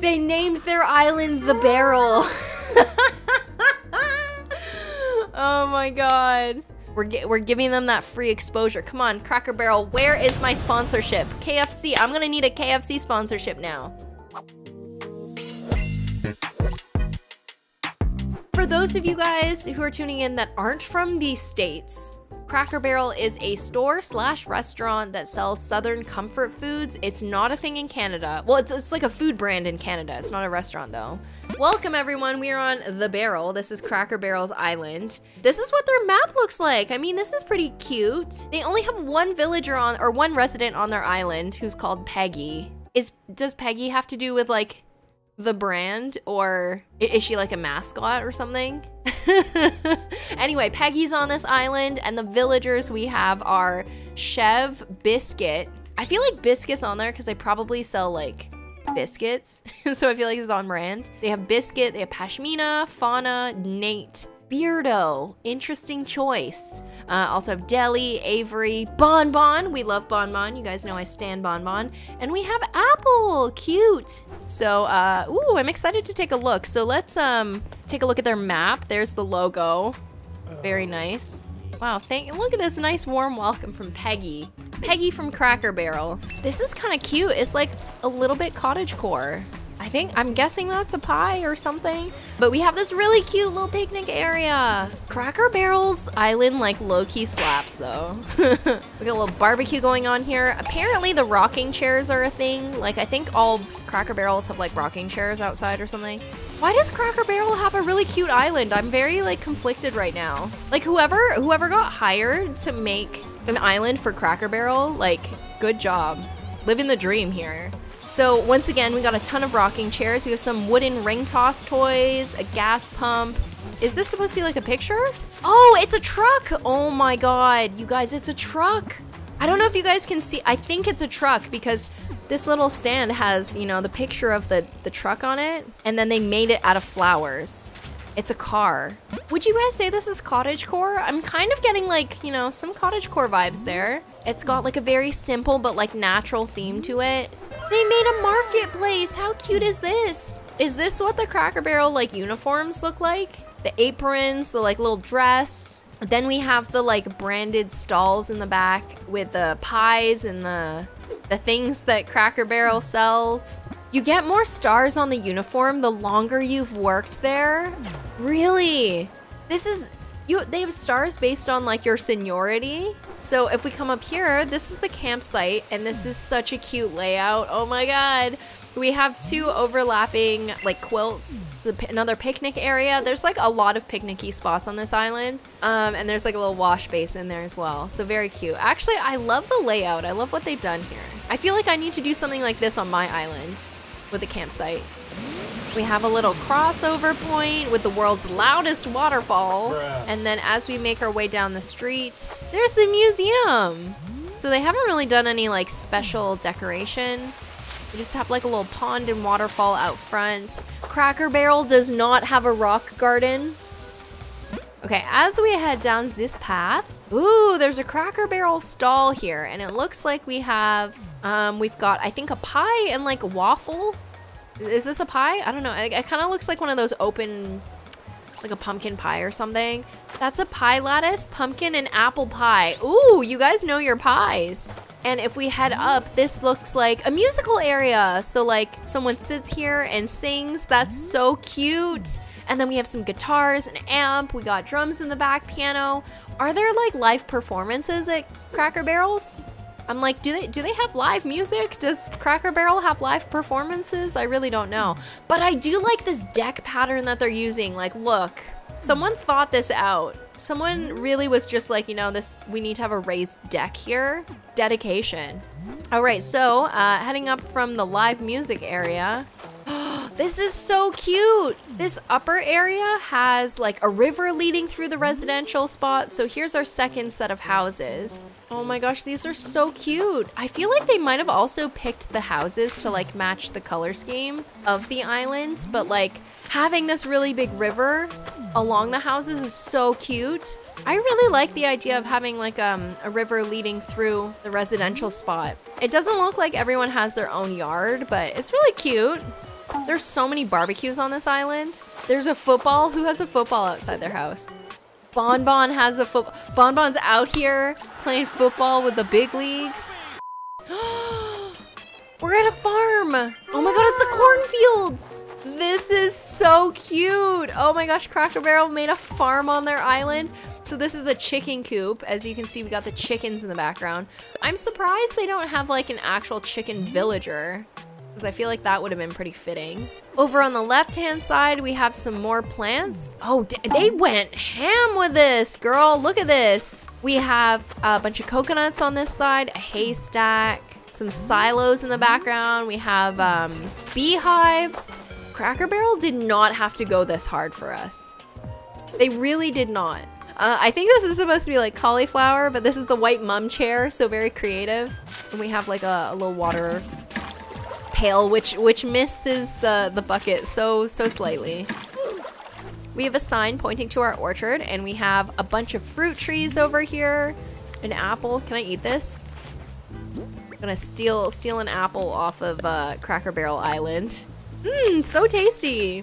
They named their island the Barrel. Oh my God. We're giving them that free exposure. Come on, Cracker Barrel, where is my sponsorship? KFC, I'm gonna need a KFC sponsorship now. For those of you guys who are tuning in that aren't from the States, Cracker Barrel is a store / restaurant that sells Southern comfort foods. It's not a thing in Canada. Well, it's like a food brand in Canada. It's not a restaurant though. Welcome everyone, we are on the Barrel. This is Cracker Barrel's island. This is what their map looks like. I mean, this is pretty cute. They only have one villager on, or one resident on their island who's called Peggy. Does Peggy have to do with like the brand, or is she like a mascot or something? Anyway, Peggy's on this island, and the villagers we have are Chev, Biscuit. I feel like Biscuit's on there because they probably sell like biscuits. So I feel like it's on brand. They have Biscuit, they have Pashmina, Fauna, Nate, Beardo, interesting choice. Also have Deli, Avery, Bonbon. We love Bonbon. You guys know I stan Bonbon. And we have Apple, cute. So, ooh, I'm excited to take a look. So let's take a look at their map. There's the logo, very nice. Wow, look at this nice warm welcome from Peggy. Peggy from Cracker Barrel. This is kind of cute. It's like a little bit cottagecore. I'm guessing that's a pie or something. But we have this really cute little picnic area. Cracker Barrel's island like low-key slaps though. We got a little barbecue going on here. Apparently the rocking chairs are a thing. Like I think all Cracker Barrels have like rocking chairs outside or something. Why does Cracker Barrel have a really cute island? I'm very like conflicted right now. Like whoever got hired to make an island for Cracker Barrel, like good job. Living the dream here. So once again, we got a ton of rocking chairs. We have some wooden ring toss toys, a gas pump. Is this supposed to be like a picture? Oh, it's a truck. Oh my God, you guys, it's a truck. I don't know if you guys can see. I think it's a truck because this little stand has, you know, the picture of the truck on it. And then they made it out of flowers. It's a car. Would you guys say this is cottagecore? I'm kind of getting like, you know, some cottagecore vibes there. It's got like a very simple but like natural theme to it. They made a marketplace. How cute is this? Is this what the Cracker Barrel like uniforms look like? The aprons, the like little dress. Then we have the like branded stalls in the back with the pies and the things that Cracker Barrel sells. You get more stars on the uniform the longer you've worked there. Really? They have stars based on like your seniority. So if we come up here, this is the campsite, and this is such a cute layout. Oh my God. We have two overlapping like quilts. It's another picnic area. There's like a lot of picnic-y spots on this island. And there's like a little wash basin there as well. So very cute. Actually, I love the layout. I love what they've done here. I feel like I need to do something like this on my island with a campsite. We have a little crossover point with the world's loudest waterfall. And then as we make our way down the street, there's the museum. So they haven't really done any like special decoration. We just have like a little pond and waterfall out front. Cracker Barrel does not have a rock garden. Okay, as we head down this path, ooh, there's a Cracker Barrel stall here. And it looks like we have, we've got, I think, a pie and like a waffle. Is this a pie? I don't know. It kind of looks like one of those open, like a pumpkin pie or something. That's a pie lattice, pumpkin and apple pie. Ooh, you guys know your pies. And if we head up, this looks like a musical area. So like someone sits here and sings. That's so cute. And then we have some guitars, an amp. We got drums in the back, piano. Are there like live performances at Cracker Barrels? I'm like, do they have live music? Does Cracker Barrel have live performances? I really don't know. But I do like this deck pattern that they're using. Like, look, someone thought this out. Someone really was just like, you know, we need to have a raised deck here. Dedication. All right, so heading up from the live music area. This is so cute. This upper area has like a river leading through the residential spot. So here's our second set of houses. Oh my gosh, these are so cute. I feel like they might have also picked the houses to like match the color scheme of the island, but like having this really big river along the houses is so cute. I really like the idea of having like a river leading through the residential spot. It doesn't look like everyone has their own yard, but it's really cute. There's so many barbecues on this island. There's a football. Who has a football outside their house? Bonbon has a football. Bonbon's out here playing football with the big leagues. We're at a farm. Oh my god, it's the cornfields. This is so cute. Oh my gosh, Cracker Barrel made a farm on their island. So this is a chicken coop. As you can see, we got the chickens in the background. I'm surprised they don't have like an actual chicken villager, because I feel like that would have been pretty fitting. Over on the left-hand side, we have some more plants. Oh, they went ham with this, girl. Look at this. We have a bunch of coconuts on this side, a haystack, some silos in the background. We have beehives. Cracker Barrel did not have to go this hard for us. They really did not. I think this is supposed to be like cauliflower, but this is the white mum chair, so very creative. And we have like a little water pail, which misses the bucket so slightly. We have a sign pointing to our orchard, and we have a bunch of fruit trees over here. An apple. Can I eat this? I'm gonna steal an apple off of Cracker Barrel Island. Mmm, so tasty.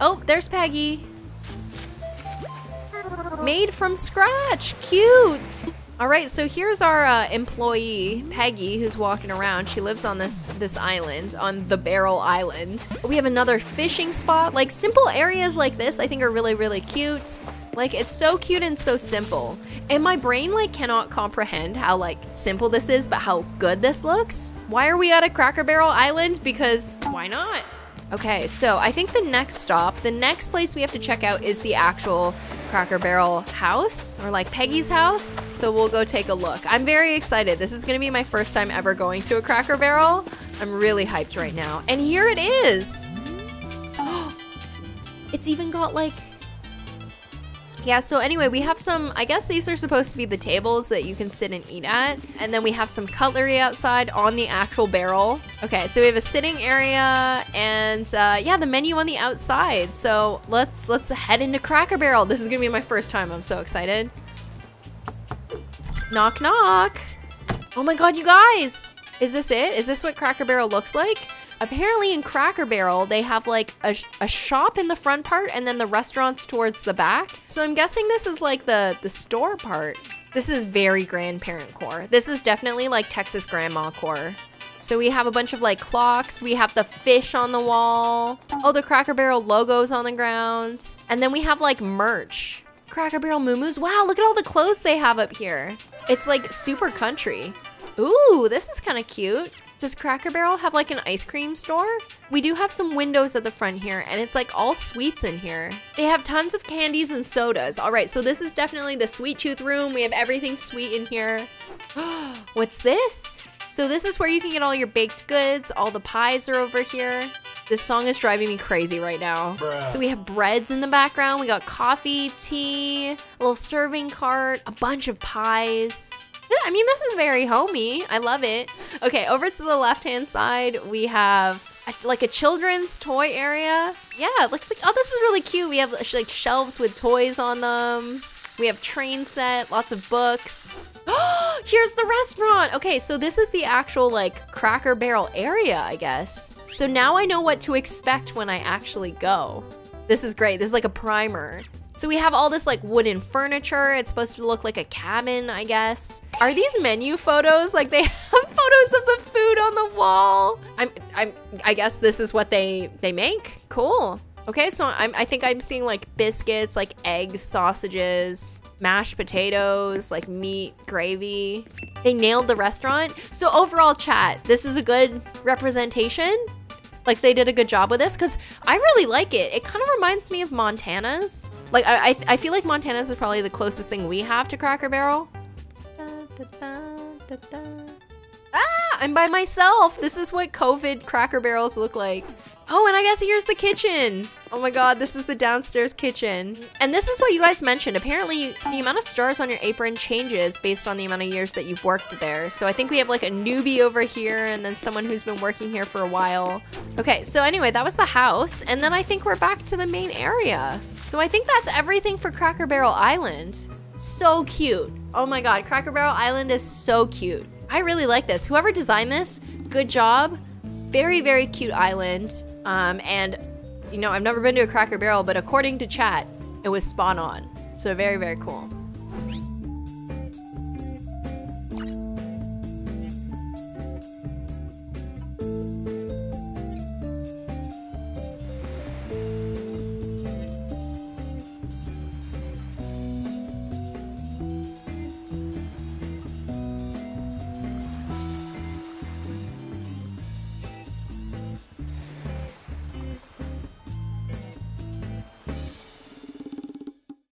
Oh, there's Peggy. Made from scratch, cute. All right, so here's our employee, Peggy, who's walking around. She lives on this island, on the Barrel Island. We have another fishing spot. Like, simple areas like this I think are really, really cute. Like, it's so cute and so simple. And my brain, like, cannot comprehend how, like, simple this is, but how good this looks. Why are we at a Cracker Barrel Island? Because why not? Okay, so I think the next stop, the next place we have to check out is the actual Cracker Barrel house, or like Peggy's house. So we'll go take a look. I'm very excited. This is gonna be my first time ever going to a Cracker Barrel. I'm really hyped right now. And here it is. Oh, it's even got like, yeah, so anyway, we have some, I guess these are supposed to be the tables that you can sit and eat at. And then we have some cutlery outside on the actual barrel. Okay, so we have a sitting area and yeah, the menu on the outside. So let's head into Cracker Barrel. This is gonna be my first time. I'm so excited. Knock, knock. Oh my God, you guys. Is this it? Is this what Cracker Barrel looks like? Apparently in Cracker Barrel, they have like a shop in the front part and then the restaurants towards the back. So I'm guessing this is like the store part. This is very grandparent core. This is definitely like Texas grandma core. So we have a bunch of like clocks. We have the fish on the wall. Oh, the Cracker Barrel logo's on the ground. And then we have like merch. Cracker Barrel moo-moos. Wow, look at all the clothes they have up here. It's like super country. Ooh, this is kind of cute. Does Cracker Barrel have like an ice cream store? We do have some windows at the front here, and it's like all sweets in here. They have tons of candies and sodas. All right, so this is definitely the sweet tooth room. We have everything sweet in here. What's this? So this is where you can get all your baked goods. All the pies are over here. This song is driving me crazy right now. Bruh. So we have breads in the background. We got coffee, tea, a little serving cart, a bunch of pies. I mean, this is very homey. I love it. Okay, over to the left-hand side, we have like a children's toy area. Yeah, it looks like, oh, this is really cute. We have like shelves with toys on them. We have train set, lots of books. Oh, here's the restaurant. Okay, so this is the actual like Cracker Barrel area, I guess. So now I know what to expect when I actually go. This is great. This is like a primer. So we have all this like wooden furniture. It's supposed to look like a cabin, I guess. Are these menu photos? Like they have photos of the food on the wall. I guess this is what they make. Cool. Okay, so I think I'm seeing like biscuits, like eggs, sausages, mashed potatoes, like meat, gravy. They nailed the restaurant. So overall, chat, this is a good representation. Like they did a good job with this because I really like it. It kind of reminds me of Montana's. Like I feel like Montana's is probably the closest thing we have to Cracker Barrel. Ah, I'm by myself. This is what COVID Cracker Barrels look like. Oh, and I guess here's the kitchen. Oh my God, this is the downstairs kitchen. And this is what you guys mentioned. Apparently, the amount of stars on your apron changes based on the amount of years that you've worked there. So I think we have like a newbie over here and then someone who's been working here for a while. Okay, so anyway, that was the house. And then I think we're back to the main area. So I think that's everything for Cracker Barrel Island. So cute. Oh my God, Cracker Barrel Island is so cute. I really like this. Whoever designed this, good job. Very, very cute island. And, you know, I've never been to a Cracker Barrel, but according to chat, it was spot on. So very, very cool.